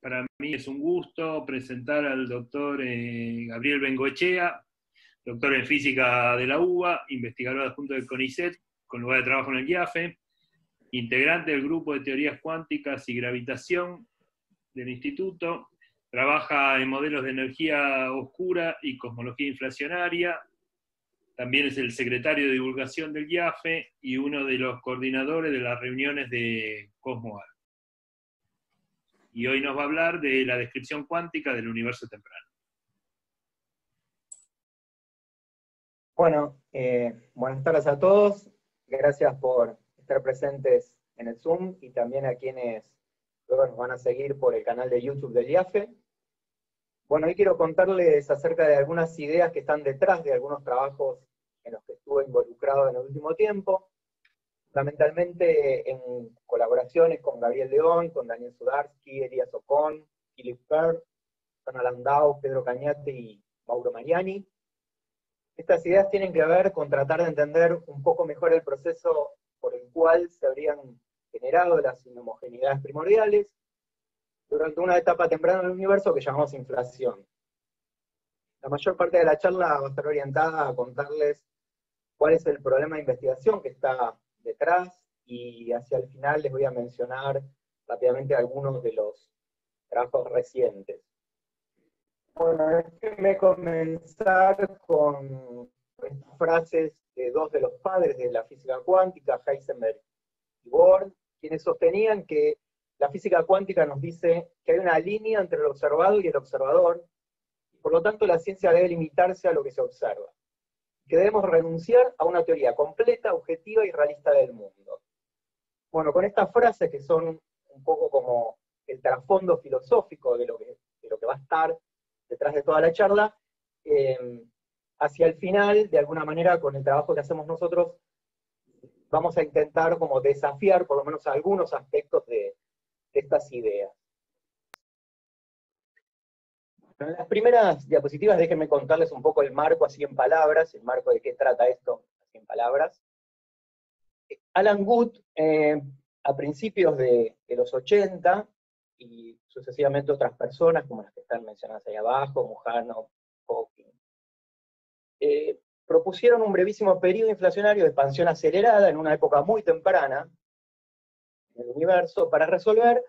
Para mí es un gusto presentar al doctor Gabriel Bengoechea, doctor en física de la UBA, investigador adjunto del CONICET, con lugar de trabajo en el IAFE, integrante del grupo de teorías cuánticas y gravitación del instituto, trabaja en modelos de energía oscura y cosmología inflacionaria, también es el secretario de divulgación del IAFE y uno de los coordinadores de las reuniones de CosmoAr. Y hoy nos va a hablar de la descripción cuántica del universo temprano. Bueno, buenas tardes a todos. Gracias por estar presentes en el Zoom y también a quienes luego nos van a seguir por el canal de YouTube del IAFE. Bueno, hoy quiero contarles acerca de algunas ideas que están detrás de algunos trabajos en los que estuve involucrado en el último tiempo, fundamentalmente en colaboraciones con Gabriel León, con Daniel Sudarsky, Elías Ocon, Philippe Perth, Fernando Landau, Pedro Cañate y Mauro Mariani. Estas ideas tienen que ver con tratar de entender un poco mejor el proceso por el cual se habrían generado las inhomogeneidades primordiales durante una etapa temprana del universo que llamamos inflación. La mayor parte de la charla va a estar orientada a contarles cuál es el problema de investigación que está detrás, y hacia el final les voy a mencionar rápidamente algunos de los trabajos recientes. Bueno, déjenme comenzar con estas frases de dos de los padres de la física cuántica, Heisenberg y Bohr, quienes sostenían que la física cuántica nos dice que hay una línea entre el observado y el observador, y por lo tanto la ciencia debe limitarse a lo que se observa, que debemos renunciar a una teoría completa, objetiva y realista del mundo. Bueno, con estas frases que son un poco como el trasfondo filosófico de lo que va a estar detrás de toda la charla, hacia el final, de alguna manera, con el trabajo que hacemos nosotros, vamos a intentar como desafiar por lo menos algunos aspectos de estas ideas. En las primeras diapositivas déjenme contarles un poco el marco así en palabras, el marco de qué trata esto así en palabras. Alan Guth, a principios de los 80, y sucesivamente otras personas, como las que están mencionadas ahí abajo, Mujano, Hawking, propusieron un brevísimo periodo inflacionario de expansión acelerada en una época muy temprana en el universo para resolver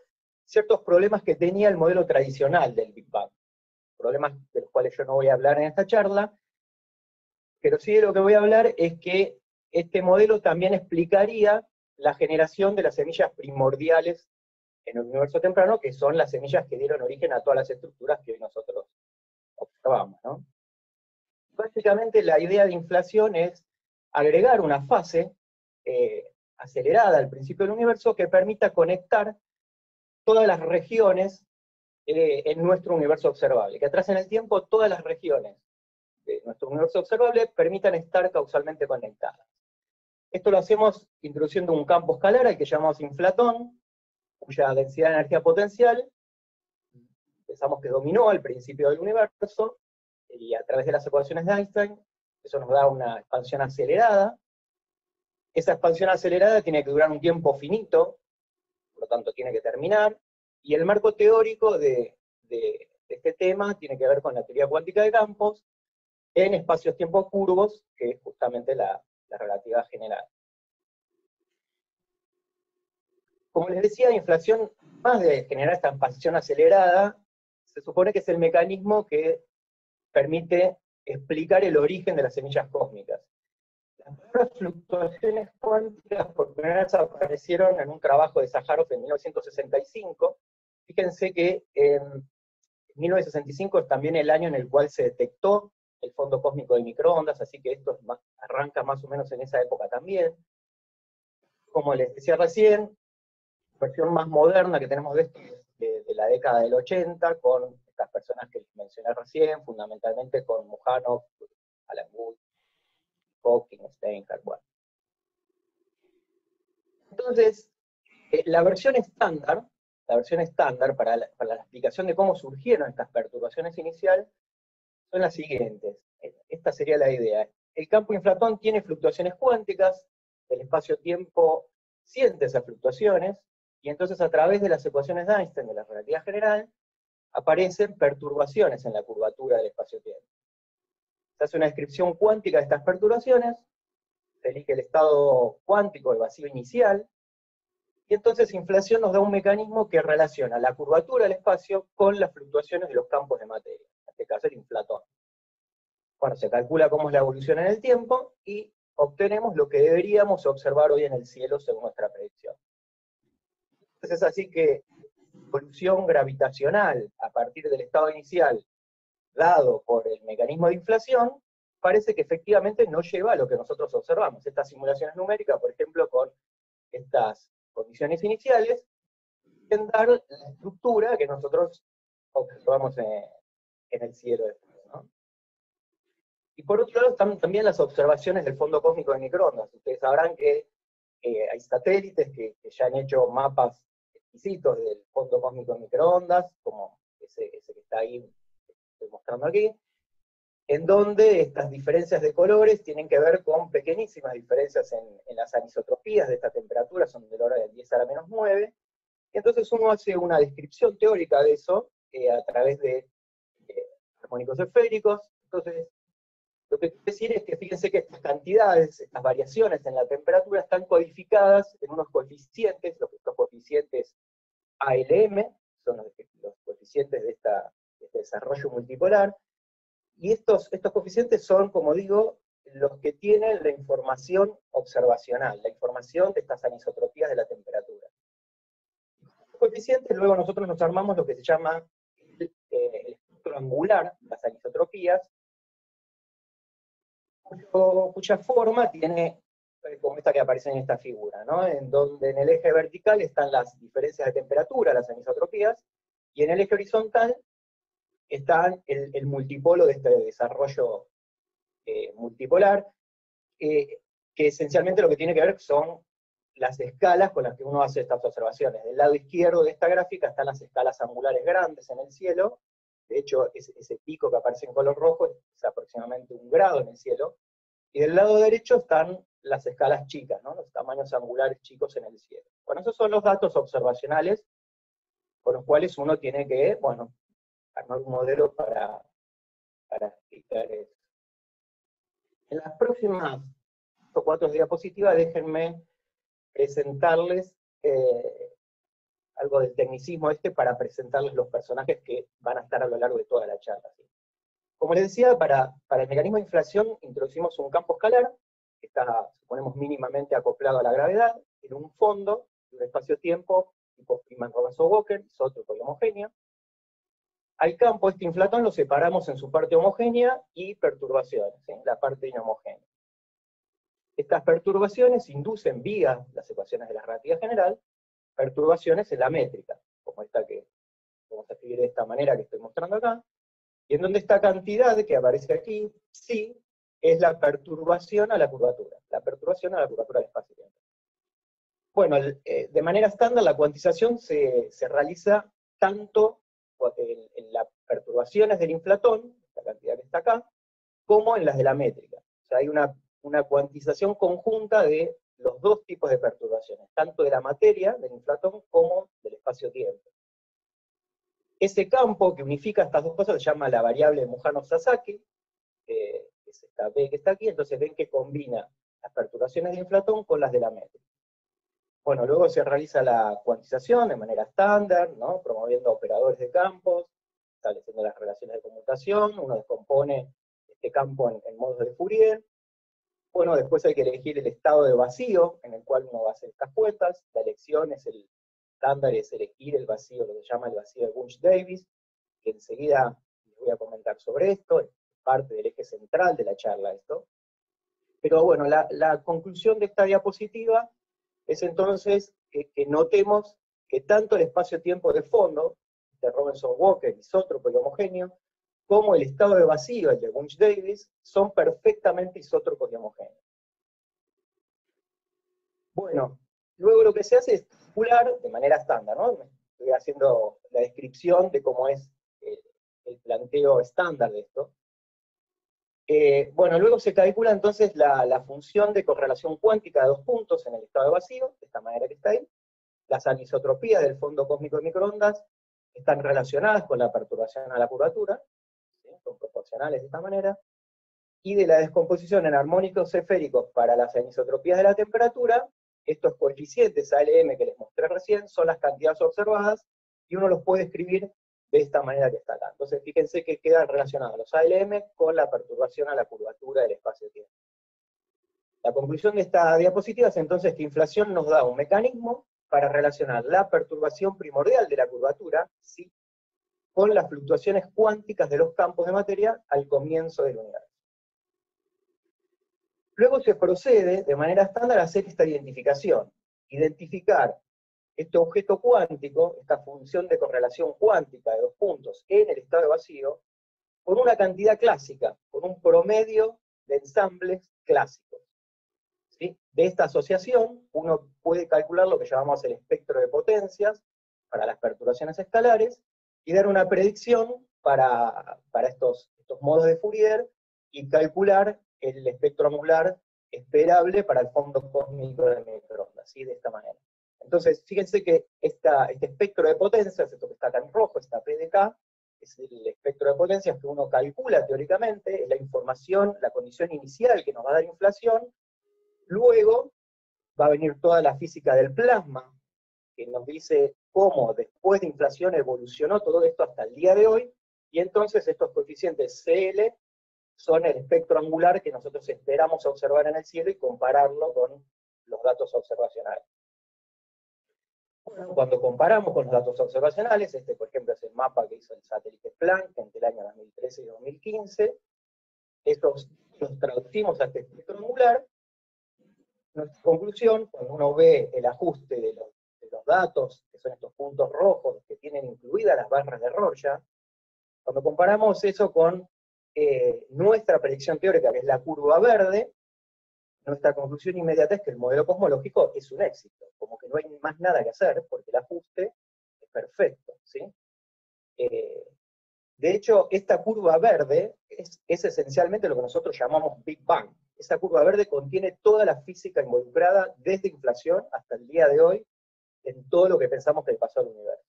ciertos problemas que tenía el modelo tradicional del Big Bang. Problemas de los cuales yo no voy a hablar en esta charla, pero sí de lo que voy a hablar es que este modelo también explicaría la generación de las semillas primordiales en el universo temprano, que son las semillas que dieron origen a todas las estructuras que hoy nosotros observamos, ¿no? Básicamente la idea de inflación es agregar una fase acelerada al principio del universo que permita conectar todas las regiones en nuestro universo observable, que atrás en el tiempo todas las regiones de nuestro universo observable permitan estar causalmente conectadas. Esto lo hacemos introduciendo un campo escalar al que llamamos inflatón, cuya densidad de energía potencial pensamos que dominó al principio del universo, y a través de las ecuaciones de Einstein, eso nos da una expansión acelerada. Esa expansión acelerada tiene que durar un tiempo finito, por lo tanto tiene que terminar. Y el marco teórico de este tema tiene que ver con la teoría cuántica de campos en espacios-tiempos curvos, que es justamente la relatividad general. Como les decía, la inflación, más de generar esta expansión acelerada, se supone que es el mecanismo que permite explicar el origen de las semillas cósmicas. Las primeras fluctuaciones cuánticas por primera vez aparecieron en un trabajo de Sakharov en 1965. Fíjense que en 1965 es también el año en el cual se detectó el fondo cósmico de microondas, así que esto arranca más o menos en esa época también. Como les decía recién, la versión más moderna que tenemos de esto es de la década del 80, con estas personas que les mencioné recién, fundamentalmente con Mujano, Alan Guth, Hawking, Steinhardt. Bueno. Entonces, la versión estándar para la explicación de cómo surgieron estas perturbaciones iniciales son las siguientes. Esta sería la idea. El campo inflatón tiene fluctuaciones cuánticas, el espacio-tiempo siente esas fluctuaciones, y entonces a través de las ecuaciones de Einstein de la relatividad general aparecen perturbaciones en la curvatura del espacio-tiempo. Se hace una descripción cuántica de estas perturbaciones, se elige el estado cuántico, el vacío inicial, y entonces inflación nos da un mecanismo que relaciona la curvatura del espacio con las fluctuaciones de los campos de materia, en este caso el inflatón. Bueno, se calcula cómo es la evolución en el tiempo, y obtenemos lo que deberíamos observar hoy en el cielo según nuestra predicción. Entonces es así que evolución gravitacional a partir del estado inicial dado por el mecanismo de inflación, parece que efectivamente no lleva a lo que nosotros observamos. Estas simulaciones numéricas, por ejemplo, con estas condiciones iniciales, pueden dar la estructura que nosotros observamos en el cielo. ¿No? Y por otro lado están también las observaciones del fondo cósmico de microondas. Ustedes sabrán que hay satélites que ya han hecho mapas exquisitos del fondo cósmico de microondas, como ese que está ahí, que estoy mostrando aquí, en donde estas diferencias de colores tienen que ver con pequeñísimas diferencias en las anisotropías de esta temperatura, son del orden del 10 a la menos 9, y entonces uno hace una descripción teórica de eso a través de armónicos esféricos. Entonces, lo que quiero decir es que fíjense que estas cantidades, estas variaciones en la temperatura están codificadas en unos coeficientes, los coeficientes ALM, son los coeficientes de este desarrollo multipolar. Y estos coeficientes son, como digo, los que tienen la información observacional, la información de estas anisotropías de la temperatura. Los coeficientes, luego nosotros nos armamos lo que se llama el espectro angular, las anisotropías, cuya forma tiene, como esta que aparece en esta figura, ¿no? En donde en el eje vertical están las diferencias de temperatura, las anisotropías, y en el eje horizontal está el multipolo de este desarrollo multipolar, que esencialmente lo que tiene que ver son las escalas con las que uno hace estas observaciones. Del lado izquierdo de esta gráfica están las escalas angulares grandes en el cielo, de hecho ese pico que aparece en color rojo es aproximadamente 1 grado en el cielo, y del lado derecho están las escalas chicas, ¿no? Los tamaños angulares chicos en el cielo. Bueno, esos son los datos observacionales con los cuales uno tiene que, bueno, armar un modelo para explicar eso. En las próximas 4 diapositivas déjenme presentarles algo del tecnicismo para presentarles los personajes que van a estar a lo largo de toda la charla. Como les decía, para el mecanismo de inflación introducimos un campo escalar, que está, suponemos, mínimamente acoplado a la gravedad, en un fondo, en un espacio-tiempo, tipo Robertson-Walker, es otro polihomogéneo. Al campo, este inflatón lo separamos en su parte homogénea y perturbaciones, ¿sí? La parte inhomogénea. Estas perturbaciones inducen, vía las ecuaciones de la relatividad general, perturbaciones en la métrica, como esta que vamos a escribir de esta manera que estoy mostrando acá, y en donde esta cantidad que aparece aquí, sí, es la perturbación a la perturbación a la curvatura del espacio-tiempo. Bueno, de manera estándar la cuantización se realiza tanto en las perturbaciones del inflatón, la cantidad que está acá, como en las de la métrica. O sea, hay una cuantización conjunta de los dos tipos de perturbaciones, tanto de la materia, del inflatón, como del espacio-tiempo. Ese campo que unifica estas dos cosas se llama la variable Mujano-Sasaki, que es esta B que está aquí, entonces ven que combina las perturbaciones del inflatón con las de la métrica. Bueno, luego se realiza la cuantización de manera estándar, ¿no? Promoviendo operadores de campos, estableciendo las relaciones de conmutación, uno descompone este campo en modos de Fourier. Bueno, después hay que elegir el estado de vacío en el cual uno va a hacer estas cuentas. La elección es el estándar, es elegir el vacío, lo que se llama el vacío de Bunch-Davies, que enseguida les voy a comentar sobre esto, es parte del eje central de la charla esto. Pero bueno, la conclusión de esta diapositiva es entonces que notemos que tanto el espacio-tiempo de fondo, de Robertson-Walker, isótropo y homogéneo, como el estado de vacío, el de Bunch-Davies, son perfectamente isótropos y homogéneos. Bueno, luego lo que se hace es calcular de manera estándar, ¿no? Estoy haciendo la descripción de cómo es el planteo estándar de esto. Bueno, luego se calcula entonces la función de correlación cuántica de 2 puntos en el estado de vacío, de esta manera que está ahí, las anisotropías del fondo cósmico de microondas, están relacionadas con la perturbación a la curvatura, ¿sí? Son proporcionales de esta manera, y de la descomposición en armónicos esféricos para las anisotropías de la temperatura, estos coeficientes ALM que les mostré recién son las cantidades observadas, y uno los puede escribir de esta manera que está acá. Entonces fíjense que quedan relacionados los ALM con la perturbación a la curvatura del espacio-tiempo. La conclusión de esta diapositiva es entonces que inflación nos da un mecanismo para relacionar la perturbación primordial de la curvatura, sí, con las fluctuaciones cuánticas de los campos de materia al comienzo del universo. Luego se procede de manera estándar a hacer esta identificación, identificar este objeto cuántico, esta función de correlación cuántica de dos puntos en el estado de vacío, con una cantidad clásica, con un promedio de ensambles clásicos. ¿Sí? De esta asociación uno puede calcular lo que llamamos el espectro de potencias para las perturbaciones escalares, y dar una predicción para estos modos de Fourier, y calcular el espectro angular esperable para el fondo cósmico de microondas, ¿sí? De esta manera. Entonces, fíjense que este espectro de potencias, esto que está acá en rojo, esta PDK, es el espectro de potencias que uno calcula teóricamente, es la información, la condición inicial que nos va a dar inflación. Luego va a venir toda la física del plasma, que nos dice cómo después de inflación evolucionó todo esto hasta el día de hoy, y entonces estos coeficientes CL son el espectro angular que nosotros esperamos observar en el cielo y compararlo con los datos observacionales. Bueno, cuando comparamos con los datos observacionales, este por ejemplo es el mapa que hizo el satélite Planck entre el año 2013 y 2015, estos los traducimos a este espectro angular. Nuestra conclusión, cuando uno ve el ajuste de los datos, que son estos puntos rojos que tienen incluidas las barras de Rorschach, cuando comparamos eso con nuestra predicción teórica, que es la curva verde, nuestra conclusión inmediata es que el modelo cosmológico es un éxito, como que no hay más nada que hacer, porque el ajuste es perfecto, ¿sí? De hecho, esta curva verde es esencialmente lo que nosotros llamamos Big Bang. Esa curva verde contiene toda la física involucrada desde inflación hasta el día de hoy, en todo lo que pensamos que le pasó al universo.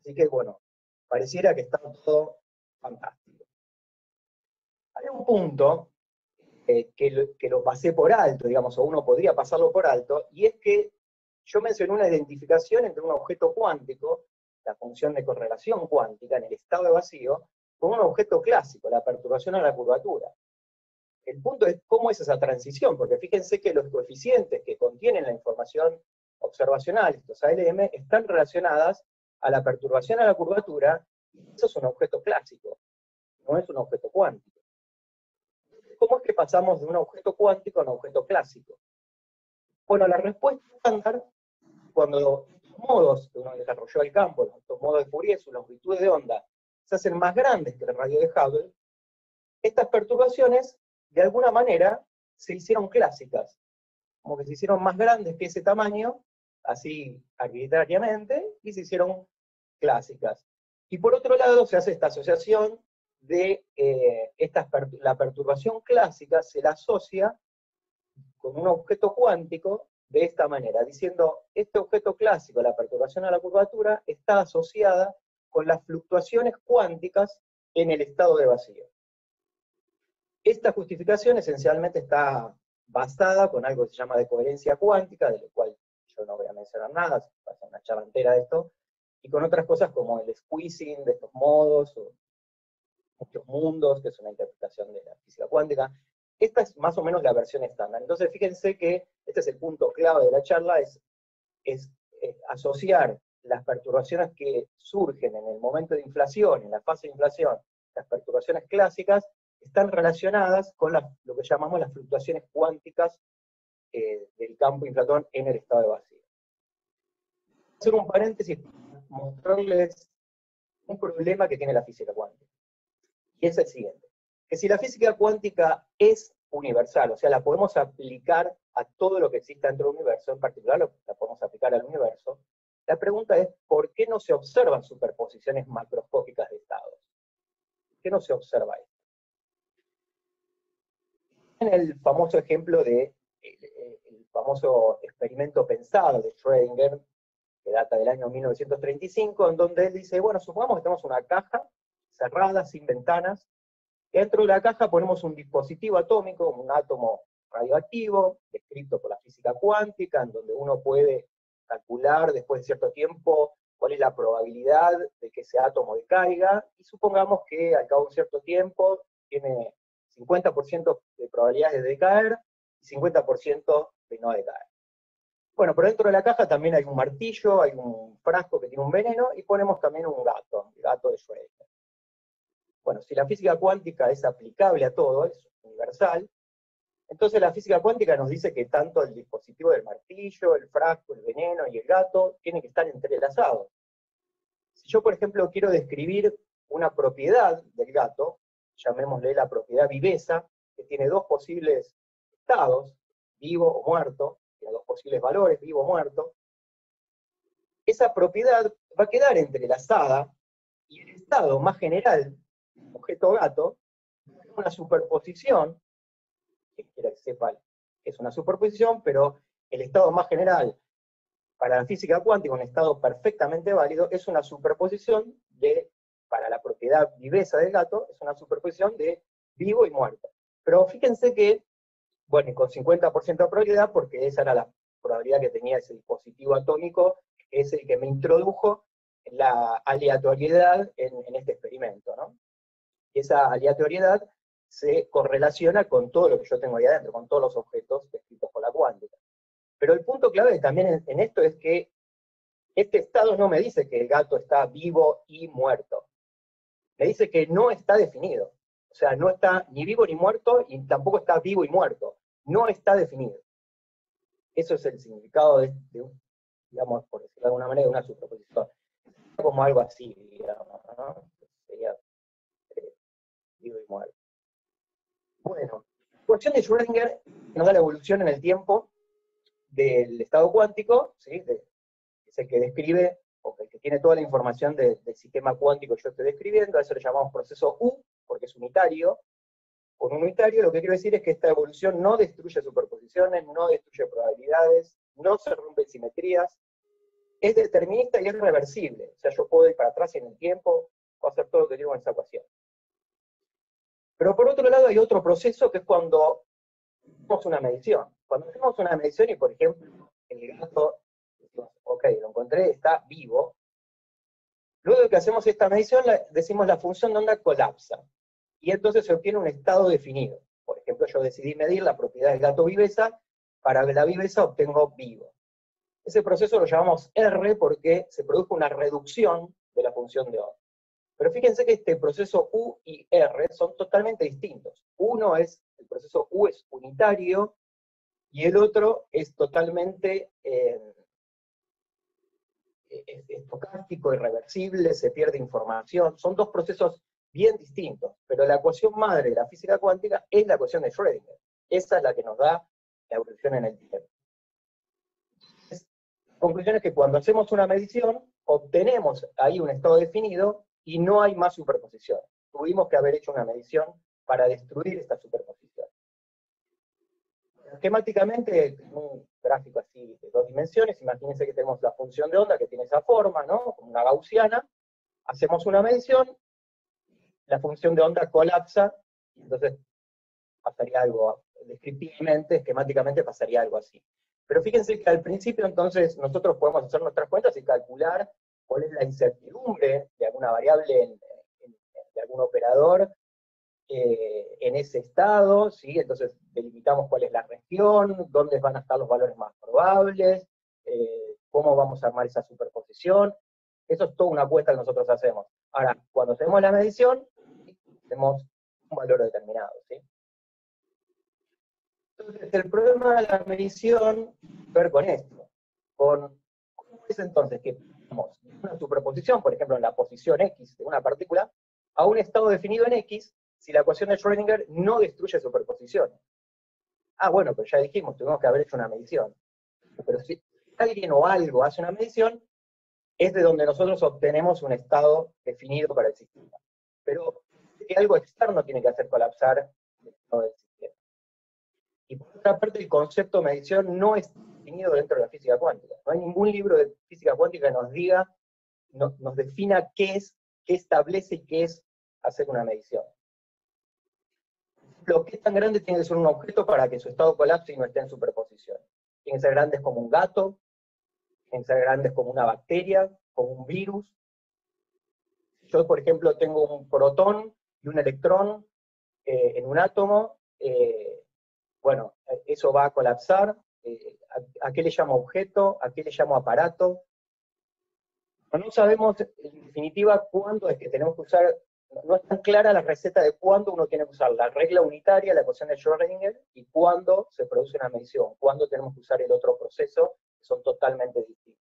Así que bueno, pareciera que está todo fantástico. Hay un punto que lo pasé por alto, digamos, o uno podría pasarlo por alto, y es que yo mencioné una identificación entre un objeto cuántico, la función de correlación cuántica en el estado de vacío, con un objeto clásico, la perturbación a la curvatura. El punto es cómo es esa transición, porque fíjense que los coeficientes que contienen la información observacional, estos ALM, están relacionadas a la perturbación a la curvatura, y eso es un objeto clásico, no es un objeto cuántico. ¿Cómo es que pasamos de un objeto cuántico a un objeto clásico? Bueno, la respuesta estándar, cuando los modos que uno desarrolló el campo, los modos de Fourier, sus longitudes de onda, se hacen más grandes que el radio de Hubble, estas perturbaciones de alguna manera se hicieron clásicas, como que se hicieron más grandes que ese tamaño, así arbitrariamente, y se hicieron clásicas. Y por otro lado se hace esta asociación de la perturbación clásica, se la asocia con un objeto cuántico de esta manera, diciendo, este objeto clásico, la perturbación a la curvatura, está asociada con las fluctuaciones cuánticas en el estado de vacío. Esta justificación esencialmente está basada con algo que se llama de coherencia cuántica, de lo cual yo no voy a mencionar nada, se pasa una charla entera de esto, y con otras cosas como el squeezing de estos modos, o muchos mundos, que es una interpretación de la física cuántica. Esta es más o menos la versión estándar. Entonces fíjense que este es el punto clave de la charla, es asociar las perturbaciones que surgen en el momento de inflación, en la fase de inflación, las perturbaciones clásicas, están relacionadas con lo que llamamos las fluctuaciones cuánticas del campo inflatón en el estado de vacío. Voy a hacer un paréntesis para mostrarles un problema que tiene la física cuántica. Y es el siguiente, que si la física cuántica es universal, o sea, la podemos aplicar a todo lo que exista dentro del universo, en particular la podemos aplicar al universo, la pregunta es, ¿por qué no se observan superposiciones macroscópicas de estados? ¿Por qué no se observa esto? En el famoso ejemplo de el famoso experimento pensado de Schrödinger, que data del año 1935, en donde él dice, bueno, supongamos que tenemos una caja cerrada, sin ventanas, dentro de la caja ponemos un dispositivo atómico, un átomo radioactivo, descrito por la física cuántica, en donde uno puede calcular después de cierto tiempo cuál es la probabilidad de que ese átomo decaiga, y supongamos que al cabo de un cierto tiempo tiene 50% de probabilidades de decaer y 50% de no decaer. Bueno, pero dentro de la caja también hay un martillo, hay un frasco que tiene un veneno, y ponemos también un gato, el gato de Schrödinger. Bueno, si la física cuántica es aplicable a todo, es universal, entonces la física cuántica nos dice que tanto el dispositivo del martillo, el frasco, el veneno y el gato tienen que estar entrelazados. Si yo, por ejemplo, quiero describir una propiedad del gato, llamémosle la propiedad viveza, que tiene dos posibles estados, vivo o muerto, tiene dos posibles valores, vivo o muerto, esa propiedad va a quedar entrelazada, y el estado más general, objeto gato, es una superposición, que quiera que sepa que es una superposición, pero el estado más general para la física cuántica, un estado perfectamente válido, es una superposición de, para la propiedad viveza del gato, es una superposición de vivo y muerto. Pero fíjense que, bueno, con 50% de probabilidad, porque esa era la probabilidad que tenía ese dispositivo atómico, es el que me introdujo la aleatoriedad en este experimento, ¿no? Y esa aleatoriedad se correlaciona con todo lo que yo tengo ahí adentro, con todos los objetos descritos por la cuántica. Pero el punto clave también en esto es que este estado no me dice que el gato está vivo y muerto. Me dice que no está definido. O sea, no está ni vivo ni muerto, y tampoco está vivo y muerto. No está definido. Eso es el significado de digamos, por decirlo de alguna manera, de una superposición. Como algo así, digamos, ¿no? Sería vivo y muerto. Bueno, la ecuación de Schrödinger nos da la evolución en el tiempo del estado cuántico, ¿sí? Es el que describe, o el que tiene toda la información del sistema cuántico que yo estoy describiendo, a eso le llamamos proceso U, porque es unitario. Con un unitario lo que quiero decir es que esta evolución no destruye superposiciones, no destruye probabilidades, no se rompen simetrías, es determinista y es reversible, o sea, yo puedo ir para atrás en el tiempo, puedo hacer todo lo que digo en esa ecuación. Pero por otro lado hay otro proceso que es cuando hacemos una medición. Cuando hacemos una medición y, por ejemplo, el gato, decimos, ok, lo encontré, está vivo. Luego de que hacemos esta medición, decimos la función de onda colapsa. Y entonces se obtiene un estado definido. Por ejemplo, yo decidí medir la propiedad del gato viveza, para la viveza obtengo vivo. Ese proceso lo llamamos R porque se produjo una reducción de la función de onda. Pero fíjense que este proceso U y R son totalmente distintos. Uno es, el proceso U es unitario, y el otro es totalmente estocástico, irreversible, se pierde información. Son dos procesos bien distintos, pero la ecuación madre de la física cuántica es la ecuación de Schrödinger. Esa es la que nos da la evolución en el tiempo. La conclusión es que cuando hacemos una medición, obtenemos ahí un estado definido, y no hay más superposición. Tuvimos que haber hecho una medición para destruir esta superposición. Esquemáticamente, en un gráfico así de dos dimensiones, imagínense que tenemos la función de onda que tiene esa forma, ¿no? Como una gaussiana, hacemos una medición, la función de onda colapsa, y entonces pasaría algo, descriptivamente, esquemáticamente pasaría algo así. Pero fíjense que al principio entonces nosotros podemos hacer nuestras cuentas y calcular cuál es la incertidumbre de alguna variable, de algún operador, en ese estado, ¿sí? Entonces delimitamos cuál es la región, dónde van a estar los valores más probables, cómo vamos a armar esa superposición. Eso es toda una apuesta que nosotros hacemos. Ahora, cuando hacemos la medición, tenemos un valor determinado, ¿sí? Entonces el problema de la medición tiene que ver con esto, con cómo es entonces que una superposición, por ejemplo, en la posición X de una partícula, a un estado definido en X, si la ecuación de Schrödinger no destruye superposiciones. Ah, bueno, pero ya dijimos, tuvimos que haber hecho una medición. Pero si alguien o algo hace una medición, es de donde nosotros obtenemos un estado definido para el sistema. Pero algo externo tiene que hacer colapsar el estado del sistema. Y por otra parte, el concepto de medición no es definido dentro de la física cuántica. No hay ningún libro de física cuántica que nos diga, nos defina qué es, qué establece y qué es hacer una medición. Lo que es tan grande tiene que ser un objeto para que su estado colapse y no esté en superposición. Tienen que ser grandes como un gato, tienen que ser grandes como una bacteria, como un virus. Yo, por ejemplo, tengo un protón y un electrón en un átomo, bueno, eso va a colapsar. ¿A qué le llamo objeto? ¿A qué le llamo aparato? No sabemos, en definitiva, cuándo es que tenemos que usar. No es tan clara la receta de cuándo uno tiene que usar la regla unitaria, la ecuación de Schrödinger, y cuándo se produce una medición, cuándo tenemos que usar el otro proceso, que son totalmente distintos.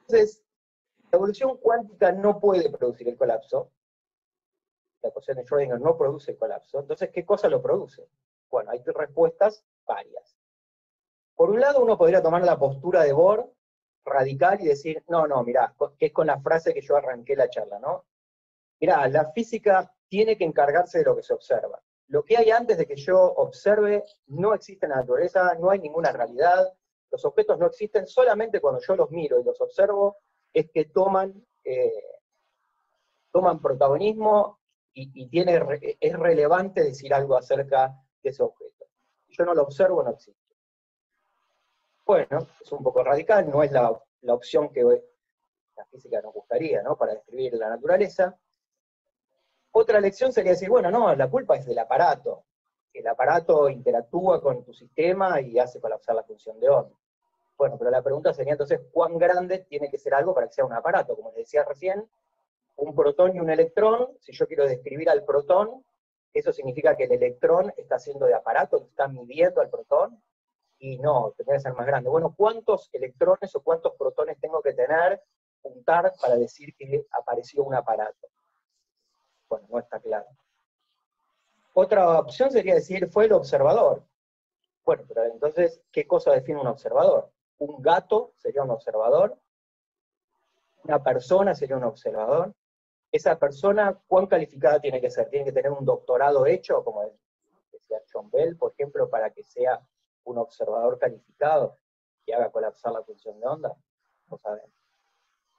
Entonces, la evolución cuántica no puede producir el colapso. La ecuación de Schrödinger no produce el colapso. Entonces, ¿qué cosa lo produce? Bueno, hay respuestas varias. Por un lado, uno podría tomar la postura de Bohr, radical, y decir, no, no, mirá, que es con la frase que yo arranqué la charla, ¿no? Mirá, la física tiene que encargarse de lo que se observa. Lo que hay antes de que yo observe no existe en la naturaleza, no hay ninguna realidad, los objetos no existen, solamente cuando yo los miro y los observo es que toman protagonismo y es relevante decir algo acerca de ese objeto. Si yo no lo observo, no existe. Bueno, es un poco radical, no es la opción que la física nos gustaría, ¿no?, para describir la naturaleza. Otra lección sería decir, bueno, no, la culpa es del aparato. El aparato interactúa con tu sistema y hace colapsar la función de onda. Bueno, pero la pregunta sería entonces, ¿cuán grande tiene que ser algo para que sea un aparato? Como les decía recién, un protón y un electrón, si yo quiero describir al protón, eso significa que el electrón está haciendo de aparato, que está midiendo al protón. Y no, tendría que ser más grande. Bueno, ¿cuántos electrones o cuántos protones tengo que tener, juntar, para decir que apareció un aparato? Bueno, no está claro. Otra opción sería decir, fue el observador. Bueno, pero entonces, ¿qué cosa define un observador? ¿Un gato sería un observador? ¿Una persona sería un observador? ¿Esa persona cuán calificada tiene que ser? ¿Tiene que tener un doctorado hecho, como decía John Bell, por ejemplo, para que sea un observador calificado que haga colapsar la función de onda? No sabemos.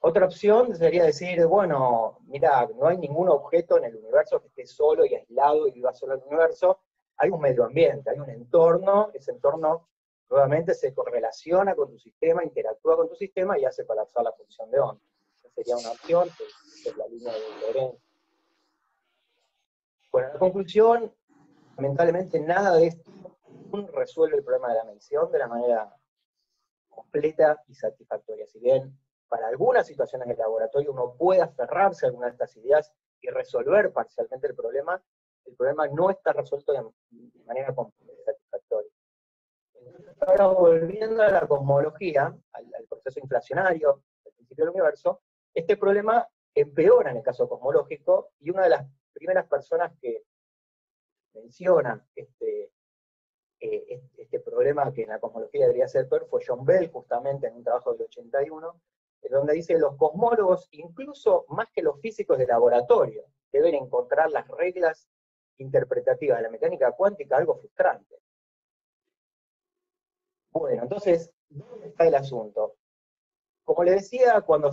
Otra opción sería decir, bueno, mirá, no hay ningún objeto en el universo que esté solo y aislado y viva solo en el universo, hay un medio ambiente, hay un entorno, ese entorno nuevamente se correlaciona con tu sistema, interactúa con tu sistema y hace colapsar la función de onda. Esa sería una opción, que es la línea de Lorentz. Bueno, en conclusión, lamentablemente nada de esto resuelve el problema de la medición de la manera completa y satisfactoria. Si bien para algunas situaciones de laboratorio uno puede aferrarse a alguna de estas ideas y resolver parcialmente el problema no está resuelto de manera completa y satisfactoria. Entonces, ahora volviendo a la cosmología, al proceso inflacionario, al principio del universo, este problema empeora en el caso cosmológico, y una de las primeras personas que menciona este problema que en la cosmología debería ser Pearle fue John Bell, justamente en un trabajo del 81, donde dice, los cosmólogos, incluso más que los físicos de laboratorio, deben encontrar las reglas interpretativas de la mecánica cuántica, algo frustrante. Bueno, entonces, ¿dónde está el asunto? Como les decía, cuando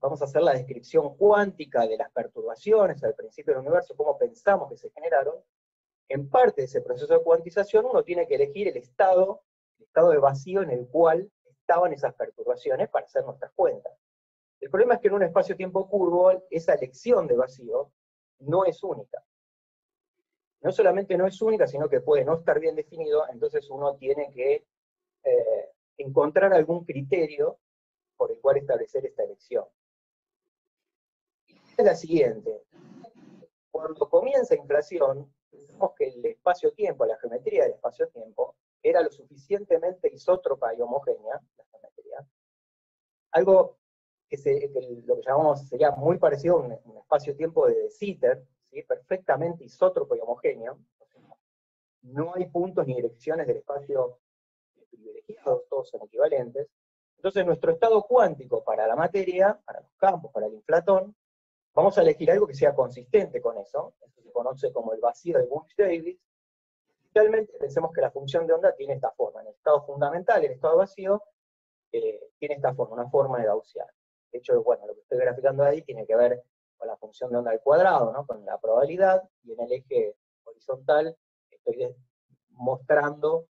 vamos a hacer la descripción cuántica de las perturbaciones al principio del universo, cómo pensamos que se generaron, en parte de ese proceso de cuantización uno tiene que elegir el estado de vacío en el cual estaban esas perturbaciones para hacer nuestras cuentas. El problema es que en un espacio-tiempo curvo esa elección de vacío no es única. No solamente no es única, sino que puede no estar bien definido, entonces uno tiene que encontrar algún criterio por el cual establecer esta elección. Es la siguiente. Cuando comienza inflación, vemos que el espacio-tiempo, la geometría del espacio-tiempo, era lo suficientemente isótropa y homogénea, la geometría, algo que lo que llamamos sería muy parecido a un espacio-tiempo de Sitter, ¿sí?, perfectamente isótropo y homogéneo, no hay puntos ni direcciones del espacio privilegiados, todos son equivalentes, entonces nuestro estado cuántico para la materia, para los campos, para el inflatón, vamos a elegir algo que sea consistente con eso, se conoce como el vacío de Bunch-Davies, Realmente pensemos que la función de onda tiene esta forma. En el estado fundamental, en el estado vacío, tiene esta forma, una forma de gaussiana. De hecho, bueno, lo que estoy graficando ahí tiene que ver con la función de onda al cuadrado, ¿no? Con la probabilidad, y en el eje horizontal estoy mostrando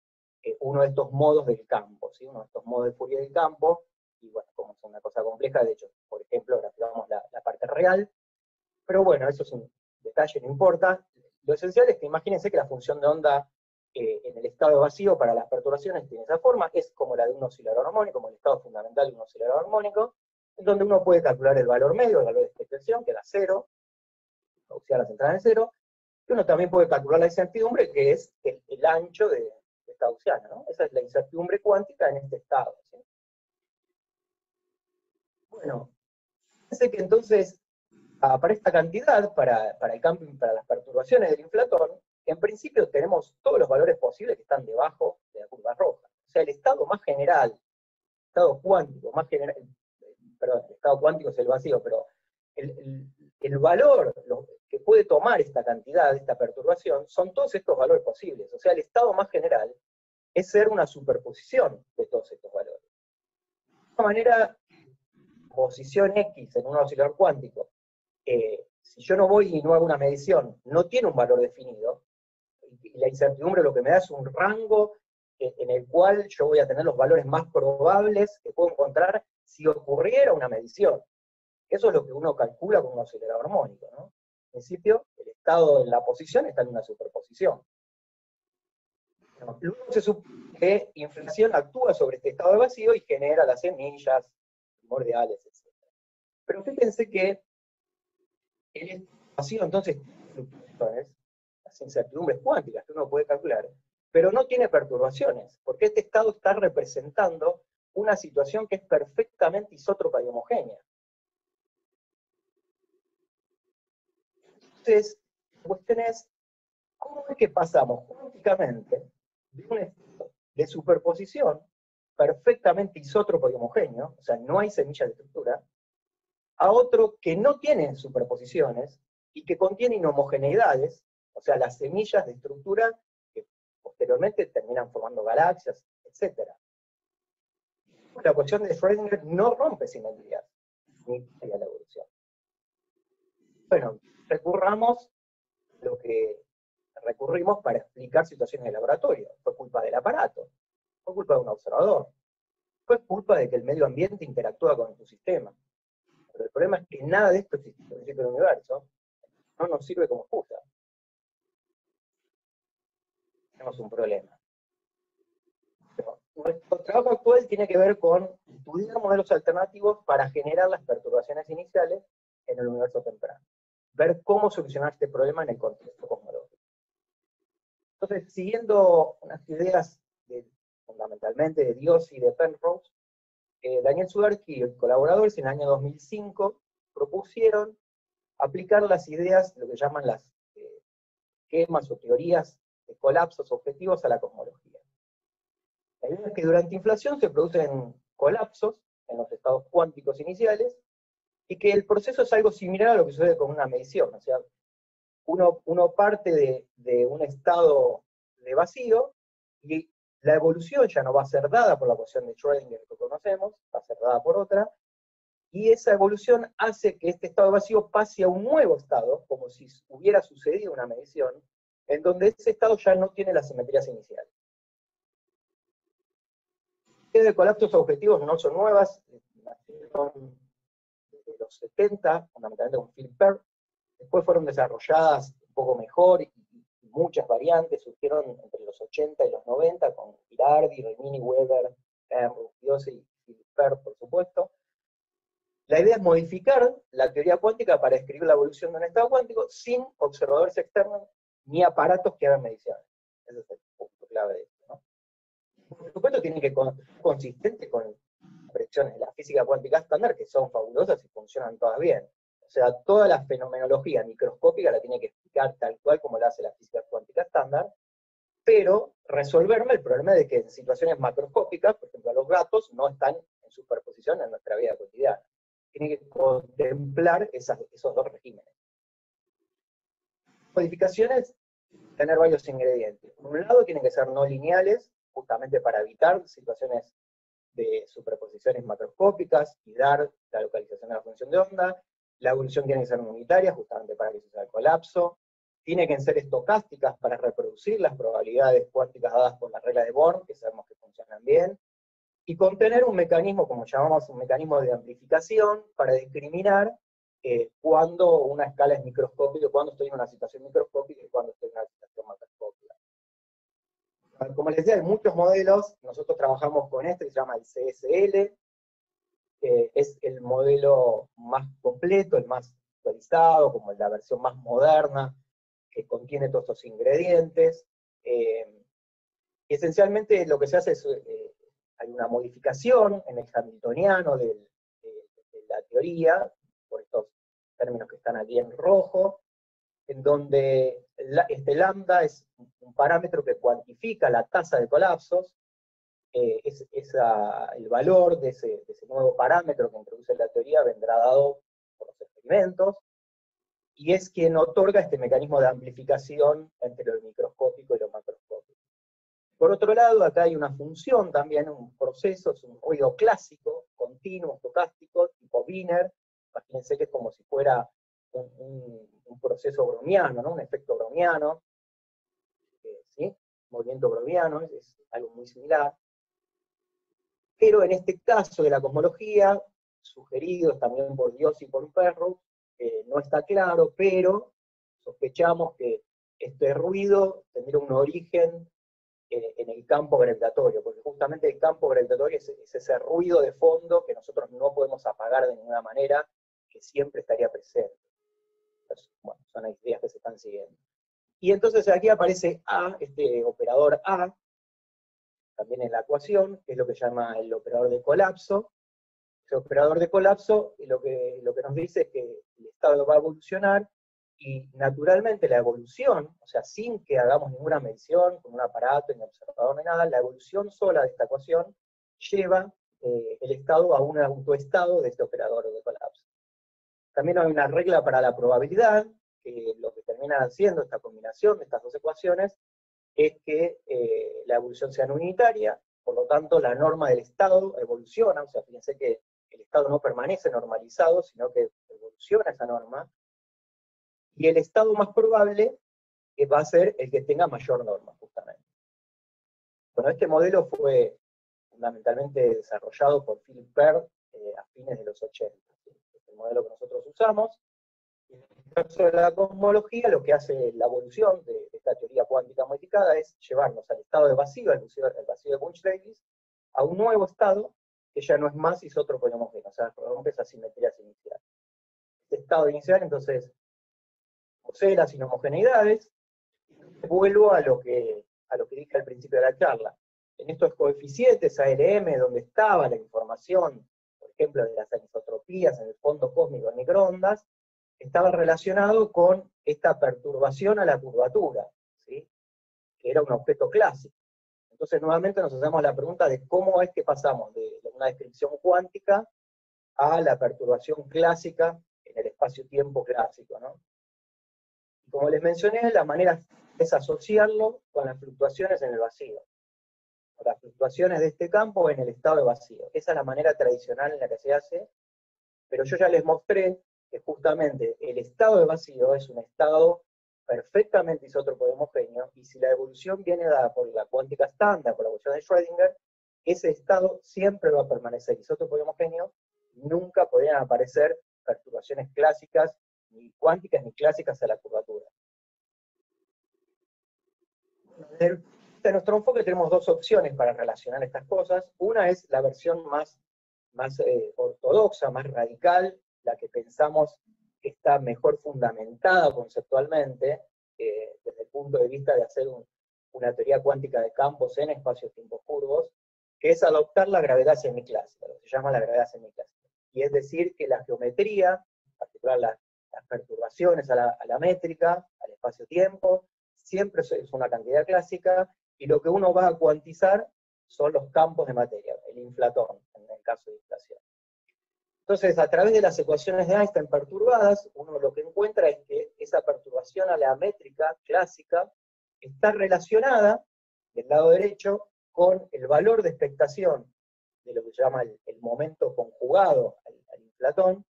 uno de estos modos del campo, ¿sí? Uno de estos modos de Fourier del campo, y bueno, como es una cosa compleja, de hecho, por ejemplo, graficamos la parte real, pero bueno, eso es un detalle, no importa. Lo esencial es que imagínense que la función de onda en el estado vacío para las perturbaciones tiene esa forma, es como la de un oscilador armónico, como el estado fundamental de un oscilador armónico, en donde uno puede calcular el valor medio, el valor de esta extensión, que era 0, gaussiana la central en 0, y uno también puede calcular la incertidumbre, que es el ancho de esta gaussiana, ¿no? Esa es la incertidumbre cuántica en este estado, ¿sí? Bueno, fíjense que entonces, para esta cantidad, para el campo, para las perturbaciones del inflatón, en principio tenemos todos los valores posibles que están debajo de la curva roja. O sea, el estado más general, el estado cuántico más general, perdón, el estado cuántico es el vacío, pero el valor que puede tomar esta cantidad, esta perturbación, son todos estos valores posibles. O sea, el estado más general es ser una superposición de todos estos valores. De esta manera, posición X en un oscilador cuántico, si yo no voy y no hago una medición, no tiene un valor definido, y la incertidumbre lo que me da es un rango en el cual yo voy a tener los valores más probables que puedo encontrar si ocurriera una medición. Eso es lo que uno calcula con un oscilador armónico, ¿no? En principio, el estado en la posición está en una superposición. Luego se supone que inflación actúa sobre este estado de vacío y genera las semillas primordiales, etc. Pero fíjense que el vacío entonces tiene las incertidumbres cuánticas que uno puede calcular, pero no tiene perturbaciones, porque este estado está representando una situación que es perfectamente isótropa y homogénea. Entonces, la cuestión es, ¿cómo es que pasamos cuánticamente de un estado de superposición perfectamente isótropo y homogéneo, o sea, no hay semillas de estructura, a otro que no tiene superposiciones y que contiene inhomogeneidades, o sea, las semillas de estructura que posteriormente terminan formando galaxias, etc. La ecuación de Schrödinger no rompe simetrías, ni cambia la evolución. Bueno, recurramos a lo que recurrimos para explicar situaciones de laboratorio. Fue culpa del aparato, fue culpa de un observador, fue culpa de que el medio ambiente interactúa con tu sistema. Pero el problema es que nada de esto existe en el universo, no nos sirve como excusa. Tenemos un problema. Pero nuestro trabajo actual tiene que ver con estudiar modelos alternativos para generar las perturbaciones iniciales en el universo temprano. Ver cómo solucionar este problema en el contexto cosmológico. Entonces, siguiendo unas ideas fundamentalmente de Diósi y de Penrose, Daniel Sudarsky y colaboradores en el año 2005 propusieron aplicar las ideas, lo que llaman las esquemas o teorías de colapsos objetivos a la cosmología. La idea es que durante inflación se producen colapsos en los estados cuánticos iniciales, y que el proceso es algo similar a lo que sucede con una medición, o sea, uno parte de un estado de vacío, y la evolución ya no va a ser dada por la ecuación de Schrödinger que conocemos, va a ser dada por otra, y esa evolución hace que este estado vacío pase a un nuevo estado, como si hubiera sucedido una medición, en donde ese estado ya no tiene las simetrías iniciales. Las teorías de colapsos objetivos no son nuevas, son de los 70, fundamentalmente con Philippe Perth, después fueron desarrolladas un poco mejor, muchas variantes surgieron entre los 80 y los 90, con Ghirardi, Remini, Weber, Penrose, Diósi y Perth, por supuesto. La idea es modificar la teoría cuántica para describir la evolución de un estado cuántico sin observadores externos ni aparatos que hagan mediciones. Ese es el punto clave de esto, ¿no? Por supuesto tiene que ser consistente con las predicciones de la física cuántica estándar, que son fabulosas y funcionan todas bien. O sea, toda la fenomenología microscópica la tiene que explicar tal cual como la hace la física cuántica estándar, pero resolverme el problema de que en situaciones macroscópicas, por ejemplo, los gatos no están en superposición en nuestra vida cotidiana. Tiene que contemplar esos dos regímenes. Modificaciones tener varios ingredientes. Por un lado, tienen que ser no lineales, justamente para evitar situaciones de superposiciones macroscópicas y dar la localización de la función de onda. La evolución tiene que ser unitaria, justamente para que se sea el colapso. Tiene que ser estocásticas para reproducir las probabilidades cuánticas dadas por la regla de Bohr, que sabemos que funcionan bien. Y contener un mecanismo, como llamamos un mecanismo de amplificación, para discriminar cuando una escala es microscópica, cuando estoy en una situación microscópica y cuando estoy en una situación macroscópica. Como les decía, hay muchos modelos, nosotros trabajamos con este, que se llama el CSL, es el modelo más completo, el más actualizado, como la versión más moderna, que contiene todos estos ingredientes. Esencialmente lo que se hace es, hay una modificación en el hamiltoniano de la teoría, por estos términos que están aquí en rojo, en donde este lambda es un parámetro que cuantifica la tasa de colapsos, el valor de ese nuevo parámetro que introduce la teoría vendrá dado por los experimentos, y es quien otorga este mecanismo de amplificación entre lo microscópico y lo macroscópico. Por otro lado, acá hay una función también, un proceso, es un ruido clásico, continuo, estocástico, tipo Wiener. Imagínense que es como si fuera un proceso browniano, ¿no? Un efecto browniano, ¿sí? Movimiento browniano, es algo muy similar. Pero en este caso de la cosmología, sugeridos también por Diósi y por Perrou, no está claro, pero sospechamos que este ruido tendría un origen en el campo gravitatorio, porque justamente el campo gravitatorio es ese ruido de fondo que nosotros no podemos apagar de ninguna manera, que siempre estaría presente. Entonces, bueno, son las ideas que se están siguiendo. Y entonces aquí aparece A, este operador A, también en la ecuación, que es lo que llama el operador de colapso. Ese operador de colapso lo que nos dice es que el estado va a evolucionar, y naturalmente la evolución, o sea, sin que hagamos ninguna medición, con un aparato, ni observador, ni nada, la evolución sola de esta ecuación lleva el estado a un autoestado de este operador de colapso. También hay una regla para la probabilidad, que lo que termina haciendo esta combinación de estas dos ecuaciones es que la evolución sea unitaria, por lo tanto la norma del estado evoluciona, o sea, fíjense que el estado no permanece normalizado, sino que evoluciona esa norma, y el estado más probable va a ser el que tenga mayor norma, justamente. Bueno, este modelo fue fundamentalmente desarrollado por Philippe Perth a fines de los 80, es el modelo que nosotros usamos. En el caso de la cosmología, lo que hace la evolución de esta teoría cuántica modificada es llevarnos al estado de vacío, al vacío de Bunch-Davies, a un nuevo estado que ya no es más isótropo de homogéneo, o sea, rompe esas simetrías iniciales. Este estado inicial, entonces, posee las inhomogeneidades. Vuelvo a lo que dije al principio de la charla. En estos coeficientes ALM, donde estaba la información, por ejemplo, de las anisotropías en el fondo cósmico de microondas, estaba relacionado con esta perturbación a la curvatura, ¿sí? Que era un objeto clásico. Entonces nuevamente nos hacemos la pregunta de cómo es que pasamos de una descripción cuántica a la perturbación clásica en el espacio-tiempo clásico, ¿no? Como les mencioné, la manera es asociarlo con las fluctuaciones en el vacío, con las fluctuaciones de este campo en el estado de vacío. Esa es la manera tradicional en la que se hace, pero yo ya les mostré que justamente el estado de vacío es un estado perfectamente isótropo de homogéneo, y si la evolución viene dada por la cuántica estándar, por la ecuación de Schrödinger, ese estado siempre va a permanecer isótropo de homogéneo, nunca podrían aparecer perturbaciones clásicas, ni cuánticas ni clásicas a la curvatura. Desde nuestro enfoque tenemos dos opciones para relacionar estas cosas. Una es la versión más ortodoxa, más radical, la que pensamos que está mejor fundamentada conceptualmente, desde el punto de vista de hacer una teoría cuántica de campos en espacios-tiempos curvos, que es adoptar la gravedad semiclásica, lo que se llama la gravedad semiclásica. Y es decir, que la geometría, en particular las perturbaciones a la métrica, al espacio-tiempo, siempre es una cantidad clásica, y lo que uno va a cuantizar son los campos de materia, el inflatón, en el caso de inflación. Entonces, a través de las ecuaciones de Einstein perturbadas, uno lo que encuentra es que esa perturbación a la métrica clásica está relacionada, del lado derecho, con el valor de expectación, de lo que se llama el momento conjugado al inflatón,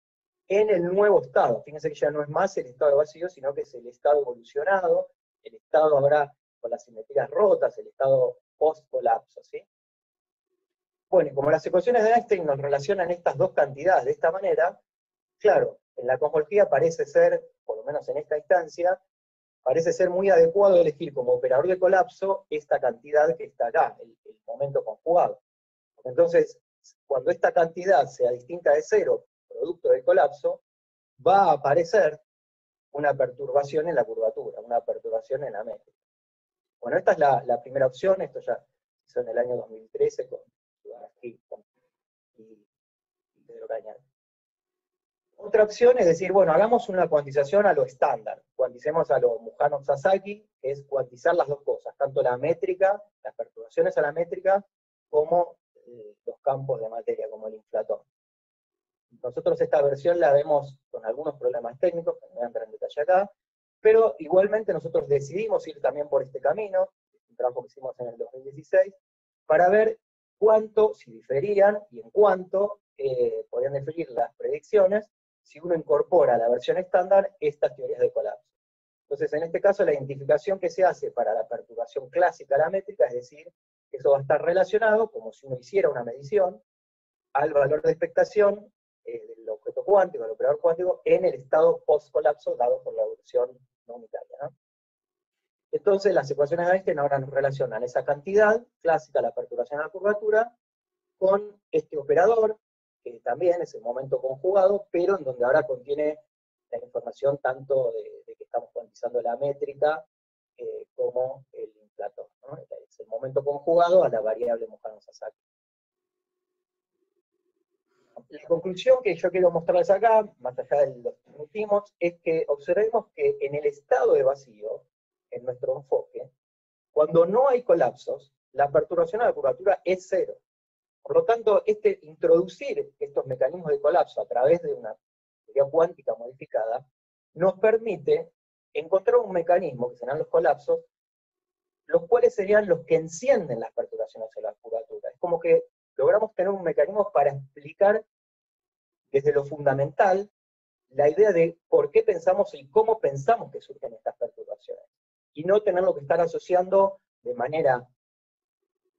en el nuevo estado. Fíjense que ya no es más el estado vacío, sino que es el estado evolucionado, el estado ahora con las simetrías rotas, el estado post-colapso, ¿sí? Bueno, y como las ecuaciones de Einstein nos relacionan estas dos cantidades de esta manera, claro, en la cosmología parece ser, por lo menos en esta instancia, parece ser muy adecuado elegir como operador de colapso esta cantidad que está acá, el momento conjugado. Entonces, cuando esta cantidad sea distinta de cero, producto del colapso, va a aparecer una perturbación en la curvatura, una perturbación en la métrica. Bueno, esta es la primera opción, esto ya hizo en el año 2013 con Sudarsky y Pedro Cañate. Otra opción es decir, bueno, hagamos una cuantización a lo estándar, cuanticemos a lo Mujano-Sasaki, que es cuantizar las dos cosas, tanto la métrica, las perturbaciones a la métrica, como los campos de materia, como el inflatón. Nosotros esta versión la vemos con algunos problemas técnicos, que no voy a entrar en detalle acá, pero igualmente nosotros decidimos ir también por este camino, un trabajo que hicimos en el 2016, para ver cuánto, si diferían, y en cuánto podían diferir las predicciones, si uno incorpora a la versión estándar estas teorías de colapso. Entonces en este caso la identificación que se hace para la perturbación clásica a la métrica, es decir, que eso va a estar relacionado, como si uno hiciera una medición, al valor de expectación del objeto cuántico, del operador cuántico, en el estado post-colapso dado por la evolución no unitaria, ¿no? Entonces las ecuaciones de Einstein ahora nos relacionan esa cantidad clásica, la perturbación a la curvatura, con este operador, que también es el momento conjugado, pero en donde ahora contiene la información tanto de que estamos cuantizando la métrica como el inflatón, ¿no? Es el momento conjugado a la variable Mujano-Sasaki. La conclusión que yo quiero mostrarles acá, más allá de los últimos, es que observemos que en el estado de vacío, en nuestro enfoque, cuando no hay colapsos, la perturbación a la curvatura es cero. Por lo tanto, introducir estos mecanismos de colapso a través de una teoría cuántica modificada, nos permite encontrar un mecanismo, que serán los colapsos, los cuales serían los que encienden las perturbaciones a la curvatura. Es como que logramos tener un mecanismo para explicar desde lo fundamental la idea de por qué pensamos y cómo pensamos que surgen estas perturbaciones. Y no tenerlo que estar asociando de manera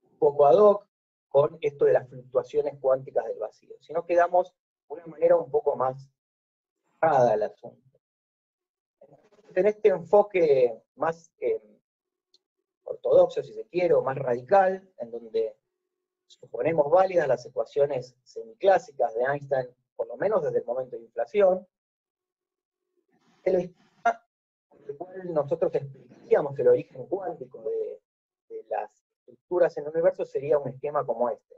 un poco ad hoc con esto de las fluctuaciones cuánticas del vacío, sino que damos una manera un poco más cerrada al asunto. En este enfoque más ortodoxo, si se quiere, o más radical, en donde suponemos válidas las ecuaciones semiclásicas de Einstein, por lo menos desde el momento de inflación, el esquema por el cual nosotros explicaríamos el origen cuántico de las estructuras en el universo sería un esquema como este.